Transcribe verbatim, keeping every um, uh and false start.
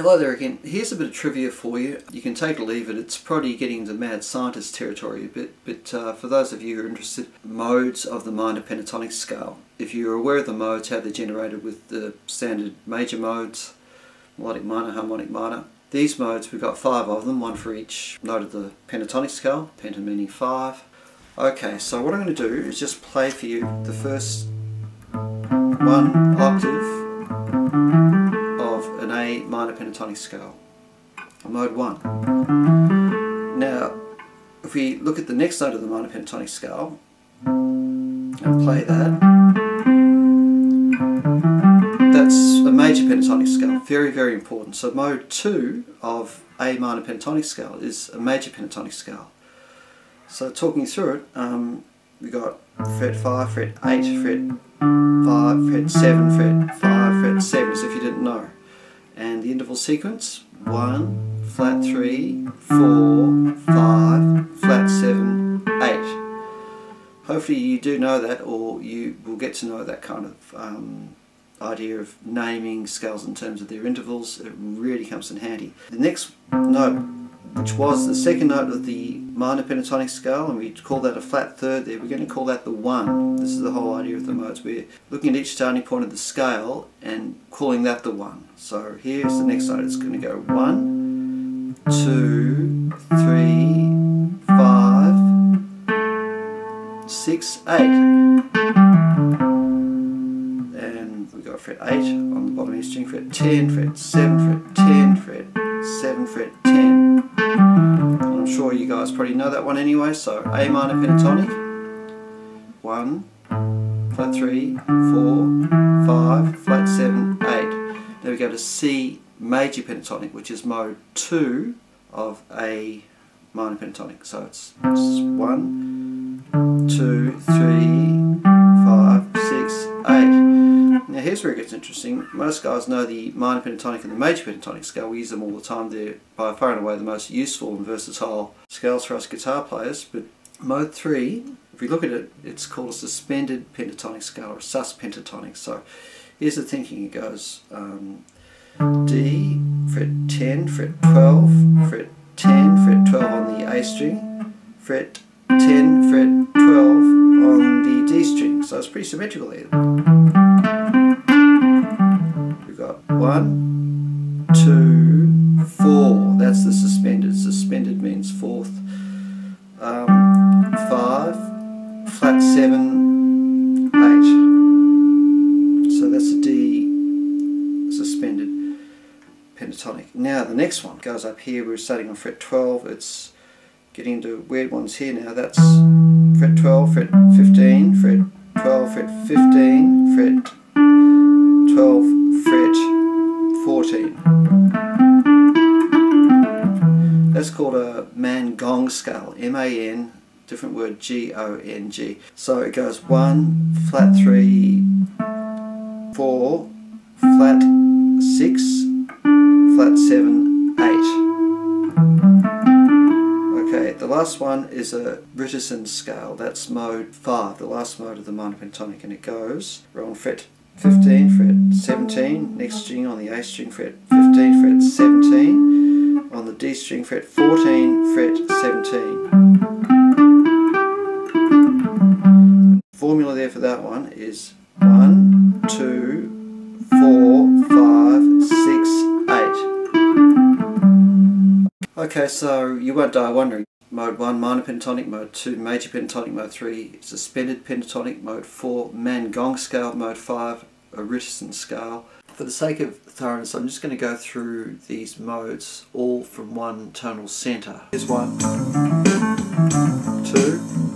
Hello there again. Here's a bit of trivia for you. You can take or leave it. It's probably getting into mad scientist territory a bit, but uh, for those of you who are interested, modes of the minor pentatonic scale. If you're aware of the modes, how they're generated with the standard major modes, melodic minor, harmonic minor. These modes, we've got five of them, one for each note of the pentatonic scale, penta meaning five. Okay, so what I'm going to do is just play for you the first one octave of an A minor pentatonic scale, mode one. Now, if we look at the next note of the minor pentatonic scale, and play that, that's a major pentatonic scale, very, very important. So mode two of A minor pentatonic scale is a major pentatonic scale. So talking through it, um, we got fret five, fret eight, fret five, fret seven, fret five, fret seven, as if you didn't know. And the interval sequence, one, flat three, four, five, flat seven, eight. Hopefully you do know that, or you will get to know that kind of um, idea of naming scales in terms of their intervals. It really comes in handy. The next note, which was the second note of the minor pentatonic scale, and we call that a flat third there, we're going to call that the one. This is the whole idea of the modes. We're looking at each starting point of the scale and calling that the one. So here's the next note. It's going to go one, two, three, five, six, eight. And we've got fret eight on the bottom E string, fret ten, fret seven, fret ten, fret seven, fret ten. I'm sure you guys probably know that one anyway, so A minor pentatonic, one, flat three, four, five, flat seven, eight. Now we go to C major pentatonic, which is mode two of A minor pentatonic. So it's one, two, three, five, six, eight. Now here's where it gets interesting. Most guys know the minor pentatonic and the major pentatonic scale. We use them all the time. They're by far and away the most useful and versatile scales for us guitar players. But mode three, if we look at it, it's called a suspended pentatonic scale, or a sus pentatonic. So here's the thinking. It goes um, D, fret ten, fret twelve, fret ten, fret twelve on the A string, fret ten, fret twelve on the D string. So it's pretty symmetrical there. We've got one, two, four. That's the suspended. Suspended means fourth. Um, five, flat seven, eight. So that's a D suspended pentatonic. Now the next one goes up here. We're starting on fret twelve. It's getting into weird ones here now. That's fret twelve, fret fifteen, fret twelve, fret fifteen, fret twelve, fret fourteen. That's called a man gong scale, M A N, different word, G O N G. So it goes one, flat three, four, flat six, flat seven, eight. The last one is a Ritusen scale, that's mode five, the last mode of the minor pentatonic, and it goes, we're on fret fifteen, fret seventeen, next string on the A string, fret fifteen, fret seventeen, on the D string, fret fourteen, fret seventeen. Formula there for that one is one, two, four, five, six, eight. Okay, so you won't die wondering. Mode one, minor pentatonic, mode two, major pentatonic, mode three, suspended pentatonic, mode four, man gong scale, mode five, a Ritusen scale. For the sake of thoroughness, I'm just going to go through these modes all from one tonal centre. Here's one, two,